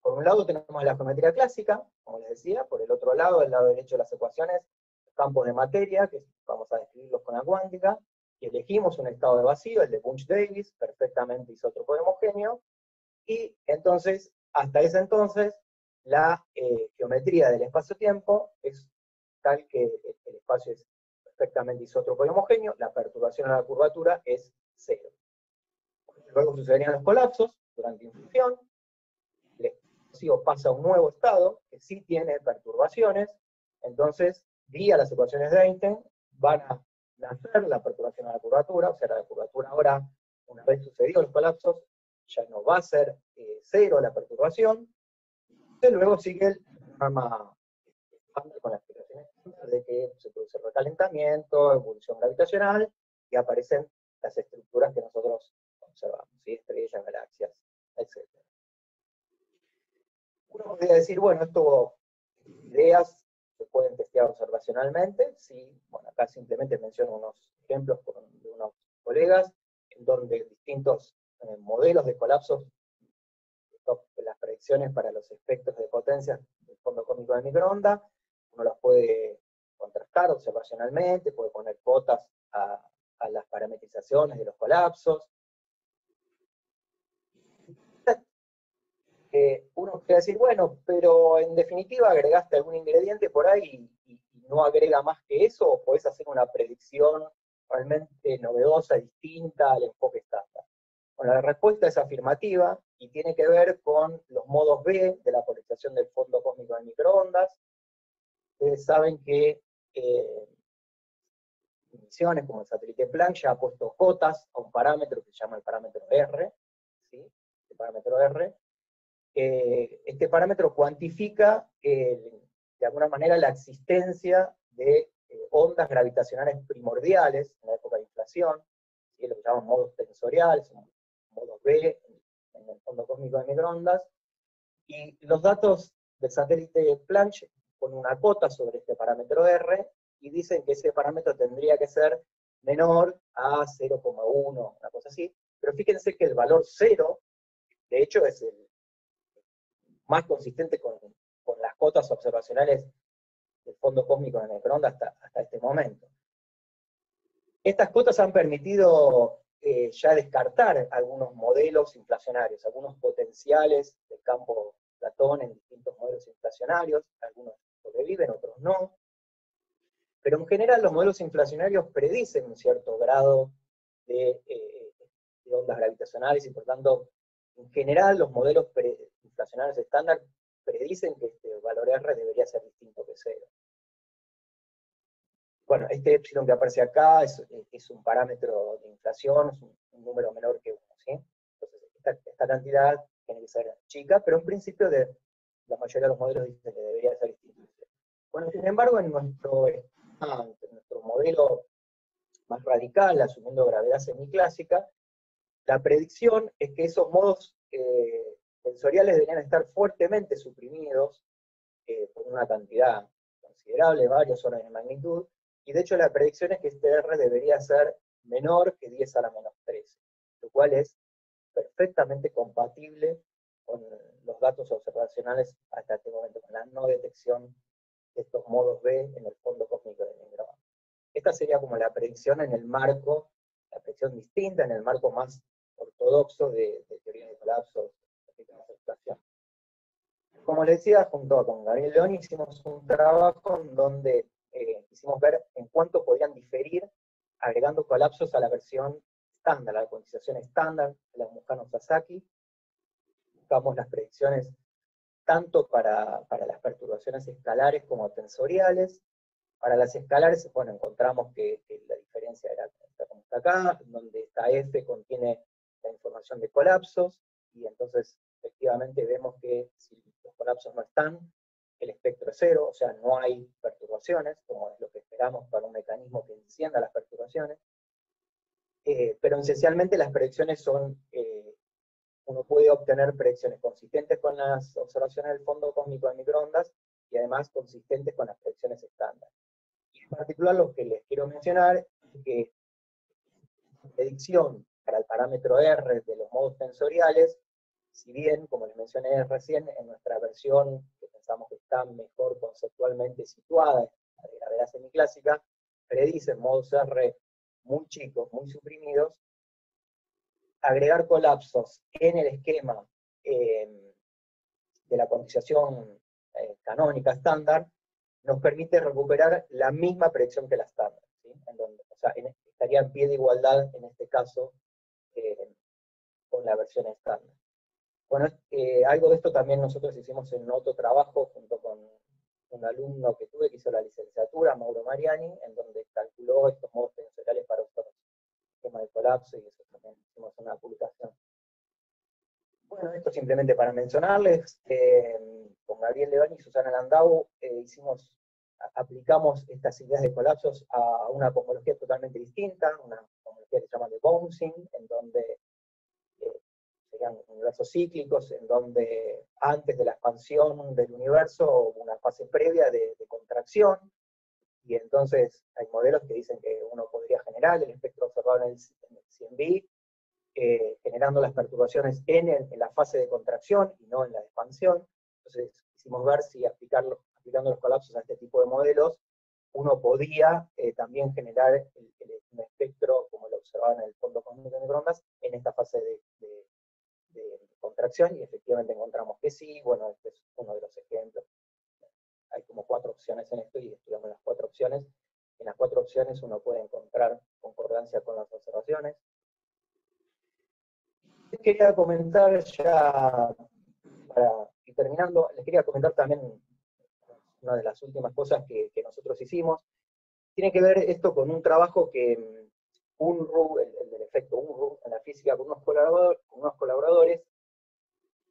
Por un lado tenemos la geometría clásica, como les decía, por el otro lado, del lado derecho de las ecuaciones, los campos de materia, que vamos a describirlos con la cuántica, y elegimos un estado de vacío, el de Bunch-Davies, perfectamente isótropo de homogéneo, y entonces, hasta ese entonces, la geometría del espacio-tiempo es tal que el espacio es perfectamente isótropo y homogéneo, la perturbación a la curvatura es cero. Luego sucederían los colapsos durante infusión, el espacio pasa a un nuevo estado, que sí tiene perturbaciones, entonces, vía las ecuaciones de Einstein, van a nacer la perturbación a la curvatura, o sea, la curvatura ahora, una vez sucedidos los colapsos, ya no va a ser cero la perturbación, y luego sigue el programa con las explicaciones de que se produce recalentamiento, evolución gravitacional, y aparecen las estructuras que nosotros observamos, ¿sí? Estrellas, galaxias, etc. Uno podría decir, bueno, esto, ideas se pueden testear observacionalmente, sí, bueno, acá simplemente menciono unos ejemplos de unos colegas, en donde distintos modelos de colapsos, las predicciones para los espectros de potencias del fondo cósmico de microondas, uno las puede contrastar observacionalmente, puede poner cotas a las parametrizaciones de los colapsos. Uno quiere decir, bueno, pero en definitiva agregaste algún ingrediente por ahí y no agrega más que eso, o podés hacer una predicción realmente novedosa, distinta al enfoque estándar? Bueno, la respuesta es afirmativa y tiene que ver con los modos B de la polarización del fondo cósmico de microondas. Ustedes saben que misiones como el satélite Planck ya ha puesto cotas a un parámetro que se llama el parámetro R, ¿sí? El parámetro R. Este parámetro cuantifica, de alguna manera, la existencia de ondas gravitacionales primordiales en la época de inflación, que es lo que llaman modos tensoriales, modos B en el fondo cósmico de microondas, y los datos del satélite Planck ponen una cota sobre este parámetro R, y dicen que ese parámetro tendría que ser menor a 0,1, una cosa así, pero fíjense que el valor 0, de hecho, es el más consistente con las cotas observacionales del fondo cósmico de microondas hasta este momento. Estas cotas han permitido ya descartar algunos modelos inflacionarios, algunos potenciales del campo Platón en distintos modelos inflacionarios, algunos sobreviven, otros no, pero en general los modelos inflacionarios predicen un cierto grado de ondas gravitacionales, y por tanto, en general los modelos inflacionarios estándar predicen que este valor R debería ser distinto que 0. Bueno, este epsilon que aparece acá es un parámetro de inflación, es un número menor que 1, ¿sí? Entonces esta cantidad tiene que ser chica, pero en principio la mayoría de los modelos dicen que debería ser distinto. Bueno, sin embargo, en nuestro modelo más radical, asumiendo gravedad semiclásica, la predicción es que esos modos tensoriales deberían estar fuertemente suprimidos por una cantidad considerable, varios órdenes de magnitud, y de hecho la predicción es que este R debería ser menor que 10 a la menos 13, lo cual es perfectamente compatible con los datos observacionales hasta este momento, con la no detección de estos modos B en el fondo cósmico de microondas. Esta sería como la predicción en el marco, la predicción distinta en el marco más ortodoxo de teoría de colapso. Como les decía, junto con Gabriel León hicimos un trabajo en donde quisimos ver en cuánto podrían diferir agregando colapsos a la versión estándar, a la cuantización estándar, a la Mujano-Sasaki. Buscamos las predicciones tanto para las perturbaciones escalares como tensoriales. Para las escalares, bueno, encontramos que la diferencia era como está acá, donde esta F contiene la información de colapsos, y entonces efectivamente vemos que si los colapsos no están, el espectro es cero, o sea, no hay perturbaciones, como es lo que esperamos para un mecanismo que encienda las perturbaciones. Pero esencialmente las predicciones son, uno puede obtener predicciones consistentes con las observaciones del fondo cósmico de microondas, y además consistentes con las predicciones estándar. Y en particular lo que les quiero mencionar es que la predicción para el parámetro R de los modos tensoriales, si bien, como les mencioné recién, en nuestra versión, que pensamos que está mejor conceptualmente situada, la de gravedad semiclásica, predicen modos R muy chicos, muy suprimidos, agregar colapsos en el esquema de la cuantización canónica estándar, nos permite recuperar la misma predicción que la estándar, ¿sí? En donde, o sea, estaría en pie de igualdad, en este caso, con la versión estándar. Bueno, algo de esto también nosotros hicimos en otro trabajo junto con un alumno que tuve que hizo la licenciatura, Mauro Mariani, en donde calculó estos modos tensoriales para un esquema de colapso, y eso también hicimos una publicación. Bueno, esto simplemente para mencionarles, con Gabriel León y Susana Landau aplicamos estas ideas de colapsos a una cosmología totalmente distinta, una cosmología que se llama de bouncing, en donde serían universos cíclicos, en donde antes de la expansión del universo hubo una fase previa de contracción, y entonces hay modelos que dicen que uno podría generar el espectro observado en el CMB, generando las perturbaciones en la fase de contracción y no en la de expansión. Entonces quisimos ver si aplicando los colapsos a este tipo de modelos, uno podía también generar un espectro, como lo observaban en el fondo cósmico de microondas, en esta fase de contracción, y efectivamente encontramos que sí. Bueno, este es uno de los ejemplos. Hay como 4 opciones en esto, y estudiamos las 4 opciones, En las cuatro opciones uno puede encontrar concordancia con las observaciones. Les quería comentar ya, para ir terminando, les quería comentar también una de las últimas cosas que nosotros hicimos. Tiene que ver esto con un trabajo que Unruh, el del efecto Unruh en la física, con unos colaboradores,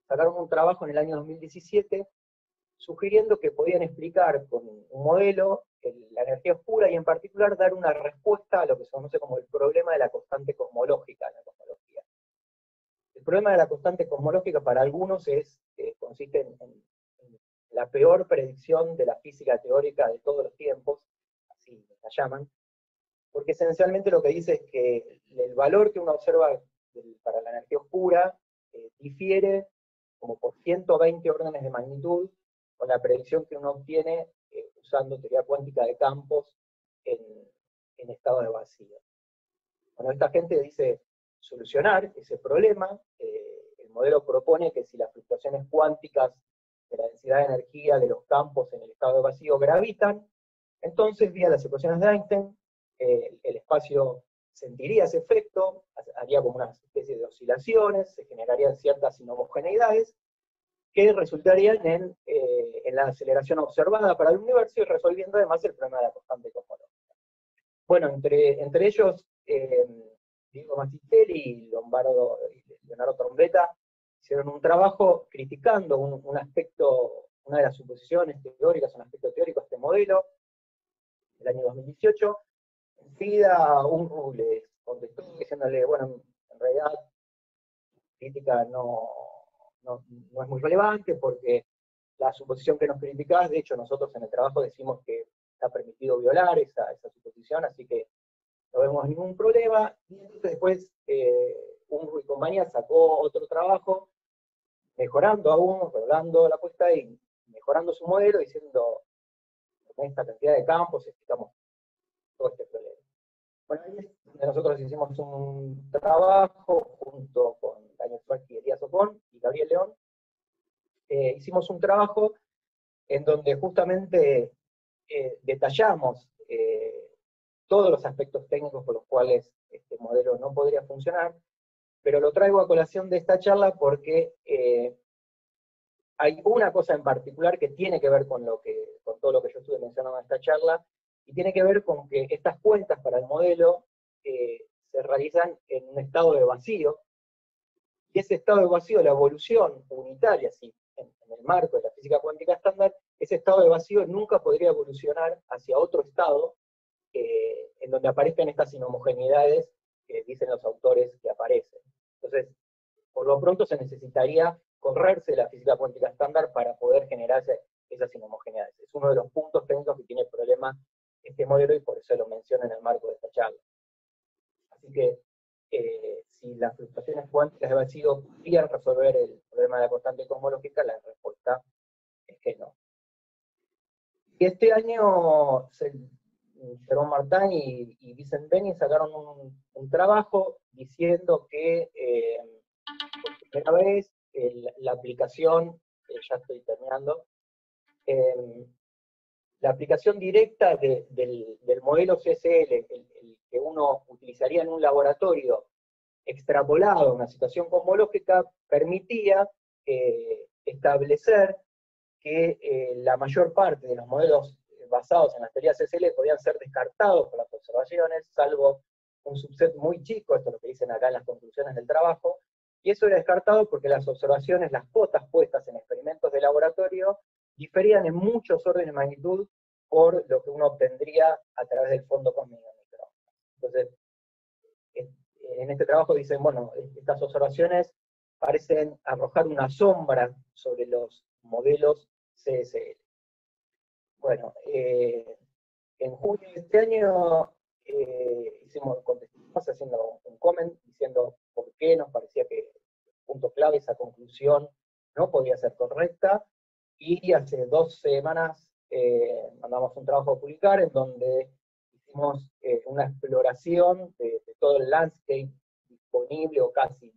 sacaron un trabajo en el año 2017 sugiriendo que podían explicar con un modelo la energía oscura y en particular dar una respuesta a lo que se conoce como el problema de la constante cosmológica en la cosmología. El problema de la constante cosmológica para algunos es, consiste en la peor predicción de la física teórica de todos los tiempos, así la llaman, porque esencialmente lo que dice es que el valor que uno observa para la energía oscura difiere como por 120 órdenes de magnitud con la predicción que uno obtiene usando teoría cuántica de campos en estado de vacío. Bueno, esta gente dice solucionar ese problema, el modelo propone que si las fluctuaciones cuánticas de la densidad de energía de los campos en el estado de vacío gravitan, entonces vía las ecuaciones de Einstein, el espacio sentiría ese efecto, haría como una especie de oscilaciones, se generarían ciertas inhomogeneidades, que resultarían en la aceleración observada para el universo y resolviendo además el problema de la constante cosmológica. Bueno, entre ellos, Diego Mastistelli y Leonardo Trombleta hicieron un trabajo criticando un aspecto, una de las suposiciones teóricas, un aspecto teórico a este modelo, del año 2018. Enseguida Unruh les contestó diciéndole, bueno, en realidad crítica no es muy relevante porque la suposición que nos criticás, de hecho nosotros en el trabajo decimos que está permitido violar esa suposición, así que no vemos ningún problema. Y entonces después Unruh y compañía sacó otro trabajo, mejorando aún, redoblando la apuesta y mejorando su modelo, diciendo con esta cantidad de campos explicamos todo este problema. Bueno, ahí es donde nosotros hicimos un trabajo junto con Daniel Sudarsky, Elías Ocon y Gabriel León. Hicimos un trabajo en donde justamente detallamos todos los aspectos técnicos por los cuales este modelo no podría funcionar, pero lo traigo a colación de esta charla porque hay una cosa en particular que tiene que ver con todo lo que yo estuve mencionando en esta charla, y tiene que ver con que estas cuentas para el modelo se realizan en un estado de vacío, y ese estado de vacío, la evolución unitaria, así, en el marco de la física cuántica estándar, ese estado de vacío nunca podría evolucionar hacia otro estado en donde aparezcan estas inhomogeneidades que dicen los autores que aparecen. Entonces, por lo pronto se necesitaría correrse la física cuántica estándar para poder generarse esas inhomogeneidades. Es uno de los puntos técnicos que tiene el problema este modelo y por eso lo menciono en el marco de esta charla. Así que, si las fluctuaciones cuánticas de vacío podrían resolver el problema de la constante cosmológica, la respuesta es que no. Y este año, Jerome Martin y Vincent Benny sacaron un trabajo diciendo que, por primera vez, la aplicación, ya estoy terminando, la aplicación directa del modelo CSL, el que uno utilizaría en un laboratorio extrapolado a una situación cosmológica, permitía establecer que la mayor parte de los modelos basados en las teorías CSL podían ser descartados por las observaciones, salvo un subset muy chico, esto es lo que dicen acá en las conclusiones del trabajo, y eso era descartado porque las observaciones, las cuotas puestas en experimentos de laboratorio, diferían en muchos órdenes de magnitud por lo que uno obtendría a través del fondo cósmico de microondas. Entonces, en este trabajo dicen, bueno, estas observaciones parecen arrojar una sombra sobre los modelos CSL. Bueno, en junio de este año contestamos haciendo un comment diciendo por qué nos parecía que el punto clave, esa conclusión, no podía ser correcta, y hace 2 semanas mandamos un trabajo a publicar en donde hicimos una exploración de todo el landscape disponible, o casi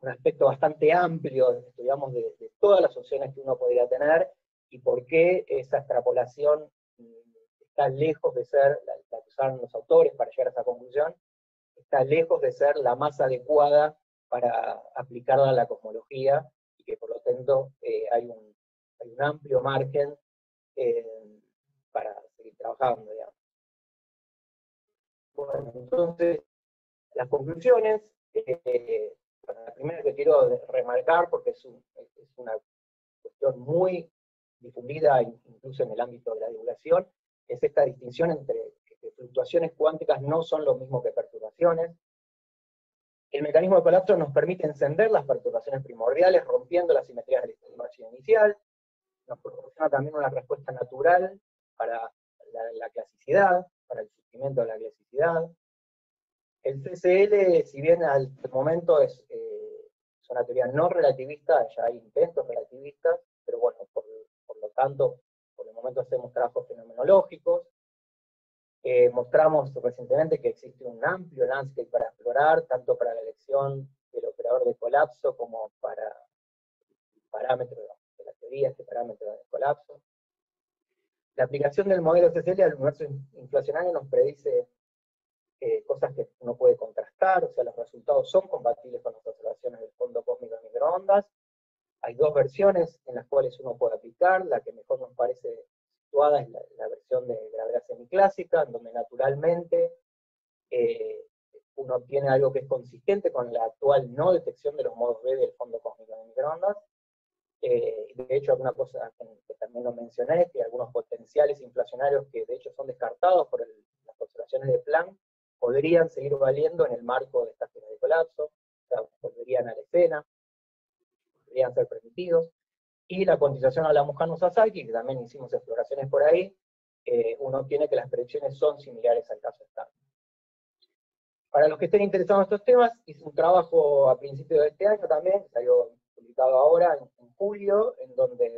un aspecto bastante amplio, estudiamos de todas las opciones que uno podría tener, y por qué esa extrapolación está lejos de ser, la que usaron los autores para llegar a esa conclusión, está lejos de ser la más adecuada para aplicarla a la cosmología, y que por lo tanto hay un amplio margen para seguir trabajando, digamos. Bueno, entonces, las conclusiones, la primera que quiero remarcar, porque es una cuestión muy difundida incluso en el ámbito de la divulgación, es esta distinción entre que fluctuaciones cuánticas no son lo mismo que perturbaciones. El mecanismo de colapso nos permite encender las perturbaciones primordiales, rompiendo las simetrías de la estimación inicial, nos proporciona también una respuesta natural para la clasicidad, para el surgimiento de la clasicidad. El CSL, si bien al momento es una teoría no relativista, ya hay intentos relativistas, pero bueno, por lo tanto, por el momento hacemos trabajos fenomenológicos. Mostramos recientemente que existe un amplio landscape para explorar, tanto para la elección del operador de colapso como para el parámetro de la teoría, este parámetro de colapso. La aplicación del modelo CSL al universo inflacionario nos predice cosas que uno puede contrastar, o sea, los resultados son compatibles con las observaciones del fondo cósmico de microondas. Hay dos versiones en las cuales uno puede aplicar, la que mejor nos parece situada es la versión de gravedad semiclásica, en donde naturalmente uno obtiene algo que es consistente con la actual no detección de los modos B del fondo cósmico de microondas. De hecho, alguna cosa que también lo mencioné, es que algunos potenciales inflacionarios que de hecho son descartados por las observaciones de Planck, podrían seguir valiendo en el marco de estas teorías de colapso, o sea, volverían a la escena, podrían ser permitidos. Y la cotización a la Mujano-Sasaki, que también hicimos exploraciones por ahí, uno obtiene que las predicciones son similares al caso estándar. Para los que estén interesados en estos temas, hice un trabajo a principios de este año también, que salió publicado ahora, en julio, en donde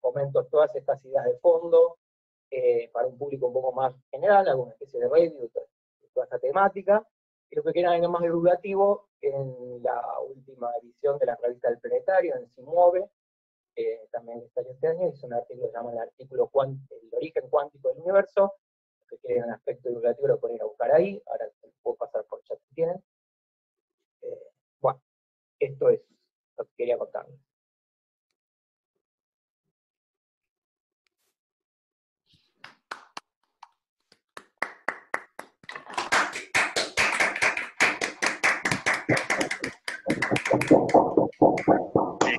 comento todas estas ideas de fondo, para un público un poco más general, alguna especie de review de toda esta temática, y lo que quieran algo más divulgativo, en la última edición de la revista del Planetario, en CIMOVE, también salió este año, es un artículo que se llama el artículo El origen cuántico del universo, que quieren un aspecto divulgativo lo pueden ir a buscar ahí, ahora puedo pasar por chat si tienen. Bueno, esto es lo que quería contarles.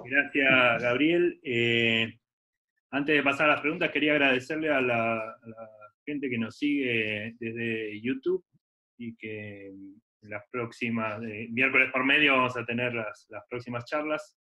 Gracias, Gabriel. Antes de pasar a las preguntas, quería agradecerle a la gente que nos sigue desde YouTube y que las próximas, miércoles por medio vamos a tener las próximas charlas